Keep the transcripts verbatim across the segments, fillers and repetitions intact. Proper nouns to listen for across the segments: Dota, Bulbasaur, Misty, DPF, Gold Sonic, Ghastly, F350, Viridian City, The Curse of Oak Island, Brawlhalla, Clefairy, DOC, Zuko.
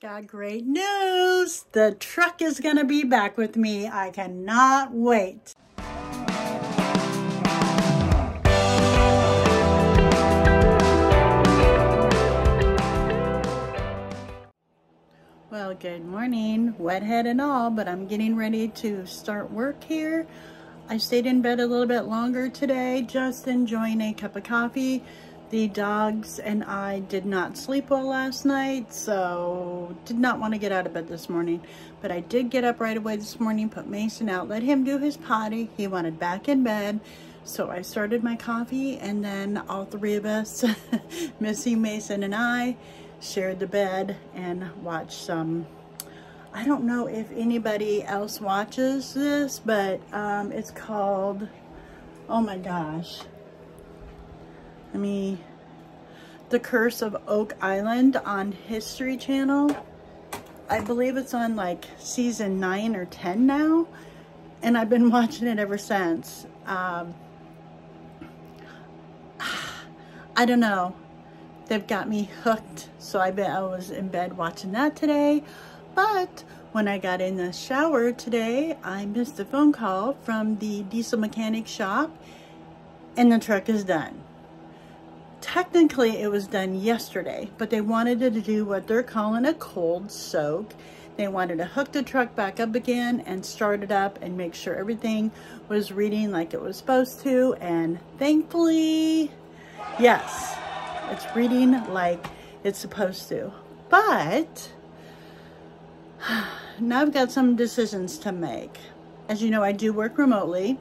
Got great news! The truck is gonna be back with me. I cannot wait. Well, good morning, wet head and all, but I'm getting ready to start work here. I stayed in bed a little bit longer today, just enjoying a cup of coffee. The dogs and I did not sleep well last night, so did not want to get out of bed this morning. But I did get up right away this morning, put Mason out, let him do his potty. He wanted back in bed, so I started my coffee, and then all three of us, Missy, Mason, and I, shared the bed and watched some. I don't know if anybody else watches this, but um, it's called, oh my gosh. I mean, The Curse of Oak Island on History Channel. I believe it's on like season nine or ten now, and I've been watching it ever since. Um, I don't know. They've got me hooked, so I bet I was in bed watching that today. But when I got in the shower today, I missed a phone call from the diesel mechanic shop, and the truck is done. Technically, it was done yesterday, but they wanted to do what they're calling a cold soak. They wanted to hook the truck back up again and start it up and make sure everything was reading like it was supposed to. And thankfully, yes, it's reading like it's supposed to. But now I've got some decisions to make. As you know, I do work remotely.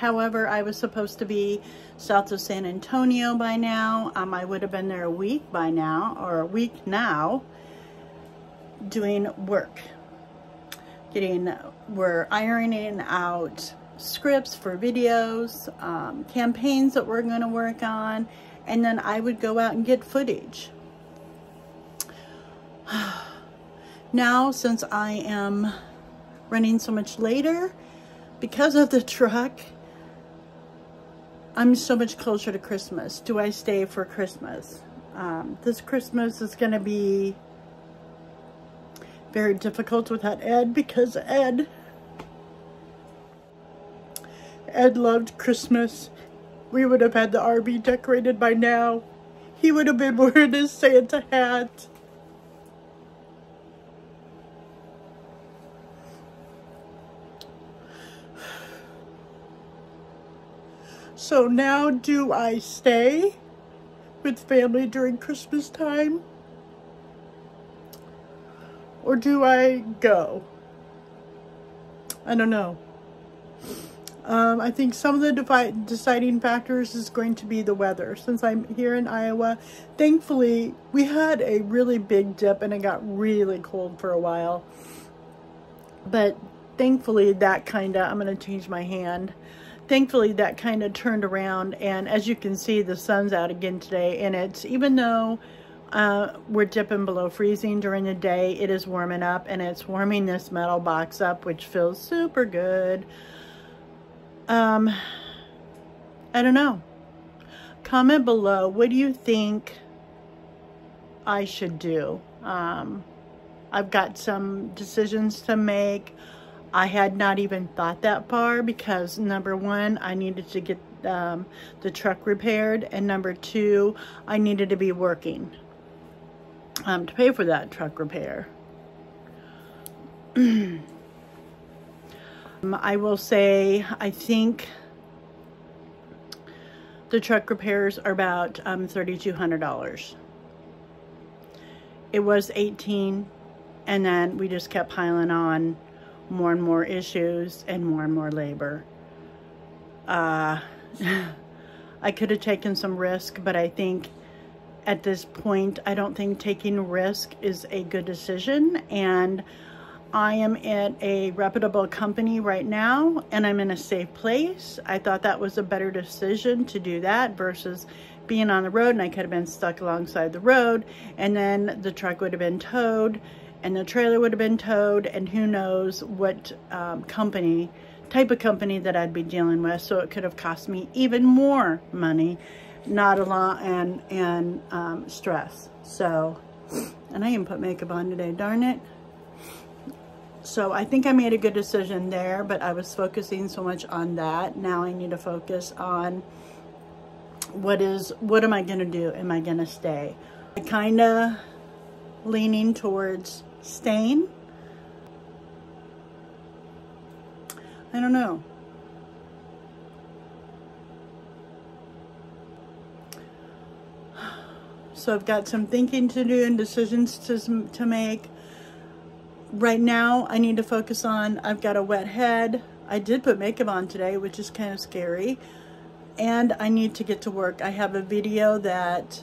However, I was supposed to be south of San Antonio by now. Um, I would have been there a week by now, or a week now, doing work. Getting, we're ironing out scripts for videos, um, campaigns that we're going to work on, and then I would go out and get footage. Now, since I am running so much later, because of the truck, I'm so much closer to Christmas. Do I stay for Christmas? Um, this Christmas is going to be very difficult without Ed, because Ed, Ed loved Christmas. We would have had the R V decorated by now. He would have been wearing his Santa hat. So now, do I stay with family during Christmas time, or do I go? I don't know. Um, I think some of the deciding factors is going to be the weather. Since I'm here in Iowa, thankfully, we had a really big dip and it got really cold for a while. But thankfully, that kind of, I'm going to change my hand. Thankfully, that kind of turned around, and as you can see, the sun's out again today, and it's, even though uh, we're dipping below freezing during the day, it is warming up, and it's warming this metal box up, which feels super good. Um, I don't know. Comment below, what do you think I should do? Um, I've got some decisions to make. I had not even thought that far because, number one, I needed to get um, the truck repaired, and number two, I needed to be working um, to pay for that truck repair. um, I will say, I think the truck repairs are about um, thirty-two hundred dollars. It was eighteen, and then we just kept piling on more and more issues and more and more labor. Uh, I could have taken some risk, but I think at this point, I don't think taking risk is a good decision. And I am at a reputable company right now, and I'm in a safe place. I thought that was a better decision to do that versus being on the road, and I could have been stuck alongside the road, and then the truck would have been towed, and the trailer would have been towed, and who knows what um, company, type of company that I'd be dealing with. So it could have cost me even more money. Nautilus and, and um, Stress. So, and I even put makeup on today, darn it. So I think I made a good decision there, but I was focusing so much on that. Now I need to focus on what is, what am I going to do? Am I going to stay? I kind of leaning towards staying. I don't know. So I've got some thinking to do and decisions to, to make. Right now, I need to focus on, I've got a wet head. I did put makeup on today, which is kind of scary. And I need to get to work. I have a video that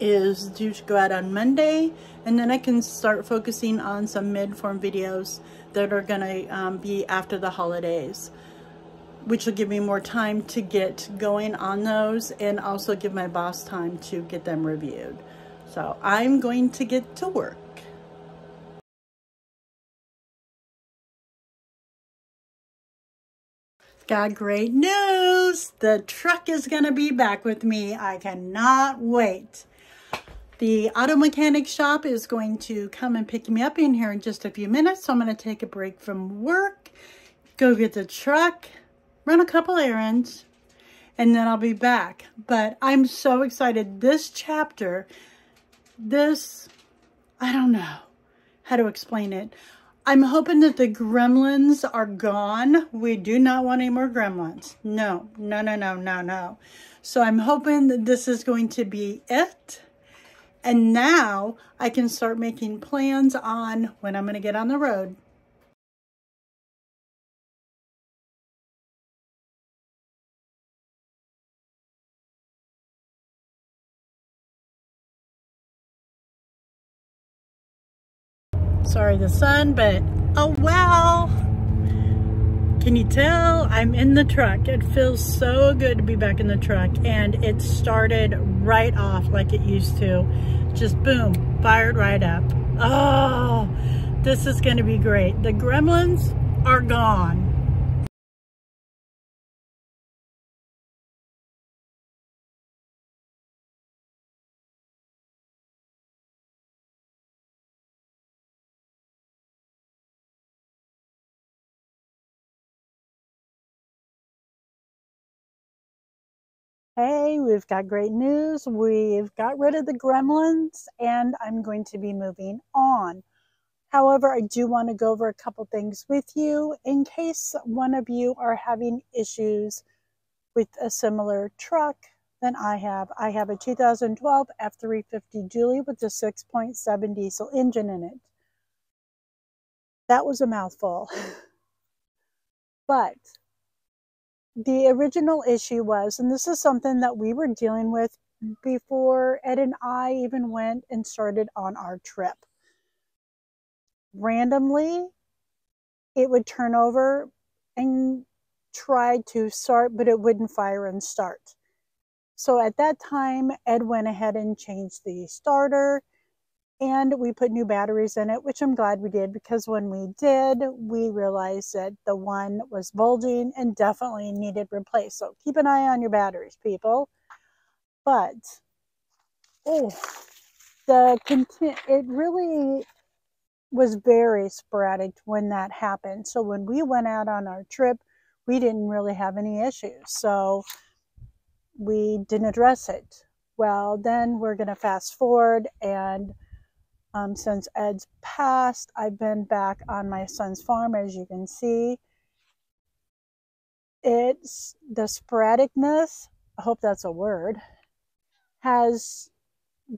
is due to go out on Monday. And then I can start focusing on some mid-form videos that are gonna um, be after the holidays, which will give me more time to get going on those and also give my boss time to get them reviewed. So I'm going to get to work. Got great news! The truck is going to be back with me. I cannot wait. The auto mechanic shop is going to come and pick me up in here in just a few minutes. So I'm going to take a break from work, go get the truck, run a couple errands, and then I'll be back. But I'm so excited. This chapter, this, I don't know how to explain it. I'm hoping that the gremlins are gone. We do not want any more gremlins. No, no, no, no, no, no. So I'm hoping that this is going to be it. And now I can start making plans on when I'm going to get on the road. Sorry, the sun, but oh well. Can you tell I'm in the truck? It feels so good to be back in the truck, and it started right off like it used to. Just boom, fired right up. Oh, this is going to be great. The gremlins are gone. Hey, we've got great news. We've got rid of the gremlins and I'm going to be moving on. However, I do want to go over a couple things with you in case one of you are having issues with a similar truck than I have. I have a two thousand twelve F three fifty Dually with a six point seven diesel engine in it. That was a mouthful. But the original issue was, and this is something that we were dealing with before Ed and I even went and started on our trip. Randomly, it would turn over and try to start, but it wouldn't fire and start. So at that time, Ed went ahead and changed the starter, and we put new batteries in it, which I'm glad we did, because when we did, we realized that the one was bulging and definitely needed replaced. So keep an eye on your batteries, people. But, oh, the content, it really was very sporadic when that happened. So when we went out on our trip, we didn't really have any issues. So we didn't address it. Well, then we're going to fast forward, and Um, since Ed's passed, I've been back on my son's farm, as you can see. It's the sporadicness, I hope that's a word, has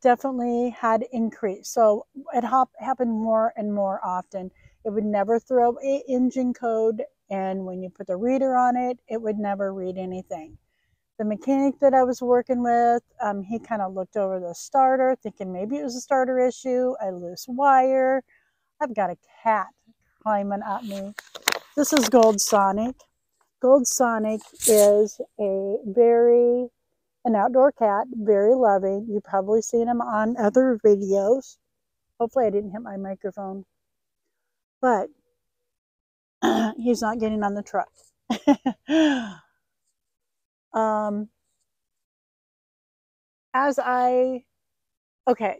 definitely had increased. So it hop, happened more and more often. It would never throw an engine code, and when you put the reader on it, it would never read anything. The mechanic that I was working with, um, he kind of looked over the starter, thinking maybe it was a starter issue, a loose wire. I've got a cat climbing at me. This is Gold Sonic. Gold Sonic is a very, an outdoor cat, very loving. You've probably seen him on other videos. Hopefully I didn't hit my microphone. But he's not getting on the truck. Um, as I, okay,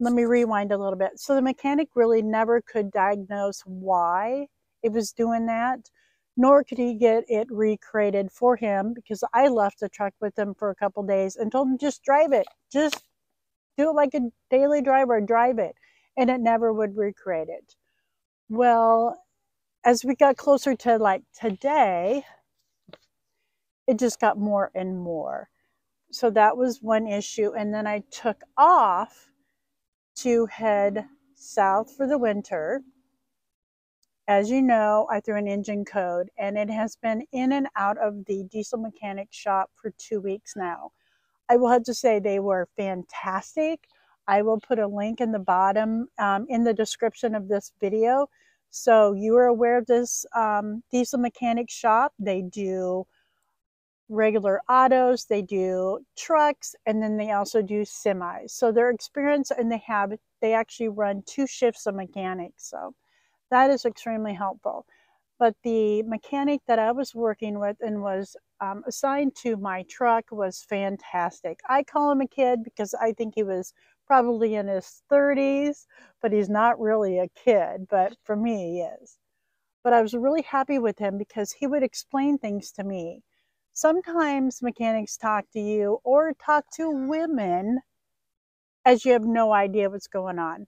let me rewind a little bit. So the mechanic really never could diagnose why it was doing that, nor could he get it recreated for him, because I left the truck with him for a couple days and told him, just drive it. Just do it like a daily driver, drive it. And it never would recreate it. Well, as we got closer to like today, it just got more and more. So that was one issue. And then I took off to head south for the winter. As you know, I threw an engine code, and it has been in and out of the diesel mechanic shop for two weeks now. I will have to say they were fantastic. I will put a link in the bottom, um, in the description of this video. So you are aware of this um, diesel mechanic shop. They do regular autos, they do trucks, and then they also do semis. So they're experienced, and they have, they actually run two shifts of mechanics. So that is extremely helpful. But the mechanic that I was working with and was um, assigned to my truck was fantastic. I call him a kid because I think he was probably in his thirties, but he's not really a kid, but for me he is. But I was really happy with him because he would explain things to me. Sometimes mechanics talk to you or talk to women as you have no idea what's going on.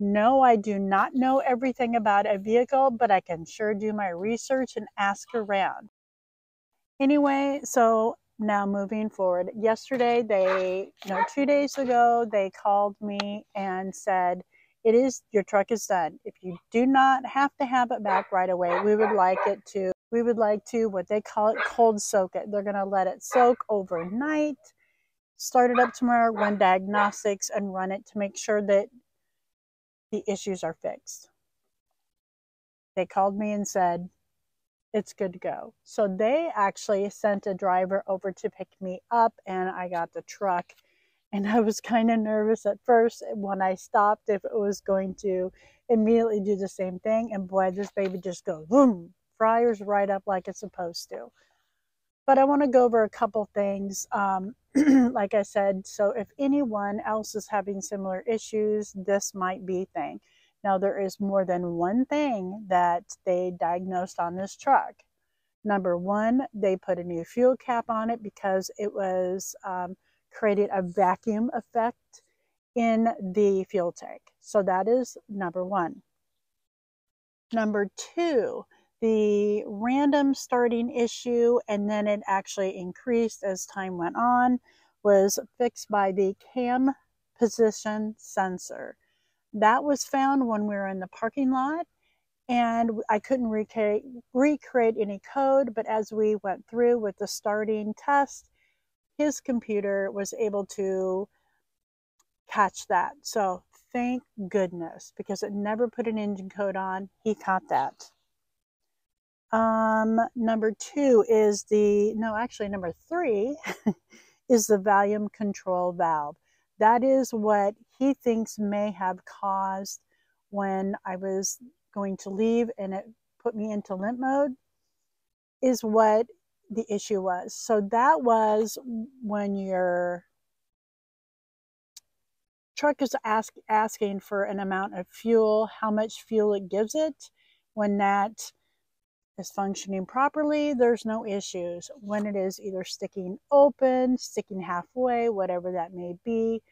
No, I do not know everything about a vehicle, but I can sure do my research and ask around. Anyway, so now moving forward. Yesterday, they, no, two days ago, they called me and said, it is, your truck is done. If you do not have to have it back right away, we would like it to, we would like to, what they call it, cold soak it. They're going to let it soak overnight, start it up tomorrow, run diagnostics, and run it to make sure that the issues are fixed. They called me and said, it's good to go. So they actually sent a driver over to pick me up, and I got the truck. And I was kind of nervous at first when I stopped if it was going to immediately do the same thing. And boy, this baby just goes, boom, fryers right up like it's supposed to. But I want to go over a couple things. Um, like I said, so if anyone else is having similar issues, this might be thing. Now, there is more than one thing that they diagnosed on this truck. Number one, they put a new fuel cap on it because it was um, created a vacuum effect in the fuel tank. So that is number one. Number two, the random starting issue, and then it actually increased as time went on, was fixed by the cam position sensor. That was found when we were in the parking lot, and I couldn't recreate, recreate any code, but as we went through with the starting test, his computer was able to catch that. So thank goodness, because it never put an engine code on. He caught that. Um, number two is the, no, actually number three is the volume control valve. That is what he thinks may have caused when I was going to leave and it put me into limp mode, is what the issue was. So that was when your truck is ask, asking for an amount of fuel, how much fuel it gives it. When that is functioning properly, there's no issues. When it is either sticking open, sticking halfway, whatever that may be,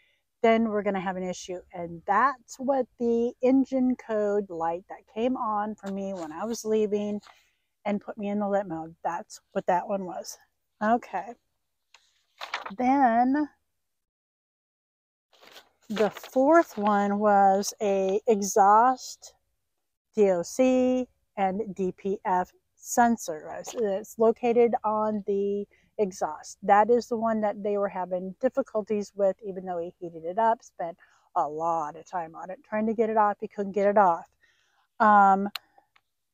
then we're going to have an issue. And that's what the engine code light that came on for me when I was leaving and put me in the limp mode. That's what that one was. Okay. Then the fourth one was a exhaust D O C and D P F sensor. It's located on the exhaust. That is the one that they were having difficulties with, even though he heated it up, spent a lot of time on it, trying to get it off. He couldn't get it off. Um,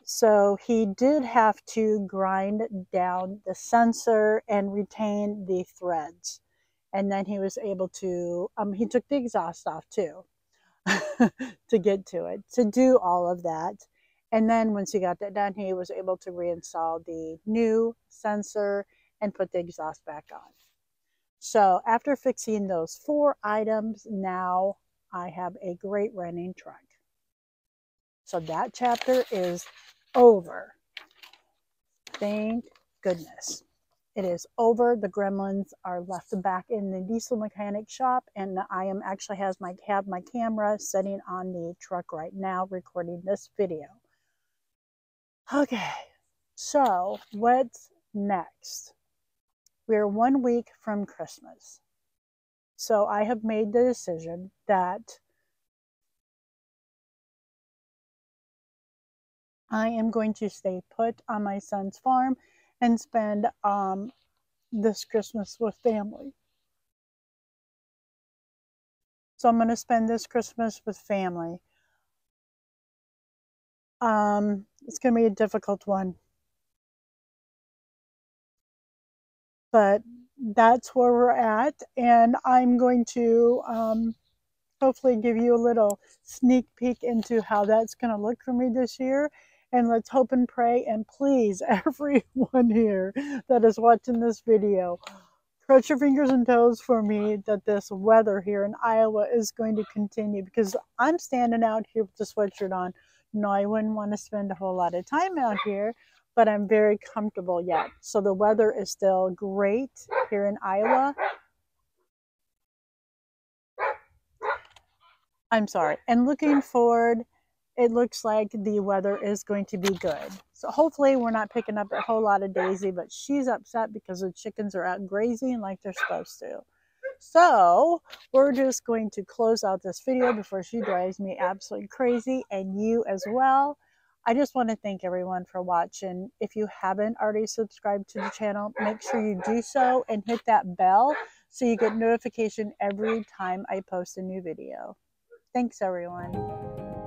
so he did have to grind down the sensor and retain the threads. And then he was able to, um, he took the exhaust off too to get to it, to do all of that. And then once he got that done, he was able to reinstall the new sensor and put the exhaust back on. So after fixing those four items, now I have a great running truck. So that chapter is over. Thank goodness. It is over. The gremlins are left back in the diesel mechanic shop, and I am actually has my have my camera sitting on the truck right now recording this video. Okay, so what's next? We're one week from Christmas. So I have made the decision that I am going to stay put on my son's farm and spend um, this Christmas with family. So I'm going to spend this Christmas with family. Um, it's going to be a difficult one. But that's where we're at, and I'm going to um, hopefully give you a little sneak peek into how that's going to look for me this year. And let's hope and pray, and please, everyone here that is watching this video, cross your fingers and toes for me that this weather here in Iowa is going to continue, because I'm standing out here with the sweatshirt on. No, I wouldn't want to spend a whole lot of time out here, but I'm very comfortable yet. So the weather is still great here in Iowa. I'm sorry. And looking forward, it looks like the weather is going to be good. So hopefully we're not picking up a whole lot of Daisy, but she's upset because the chickens are out grazing like they're supposed to. So we're just going to close out this video before she drives me absolutely crazy, and you as well. I just want to thank everyone for watching. If you haven't already subscribed to the channel, make sure you do so and hit that bell so you get notification every time I post a new video. Thanks, everyone.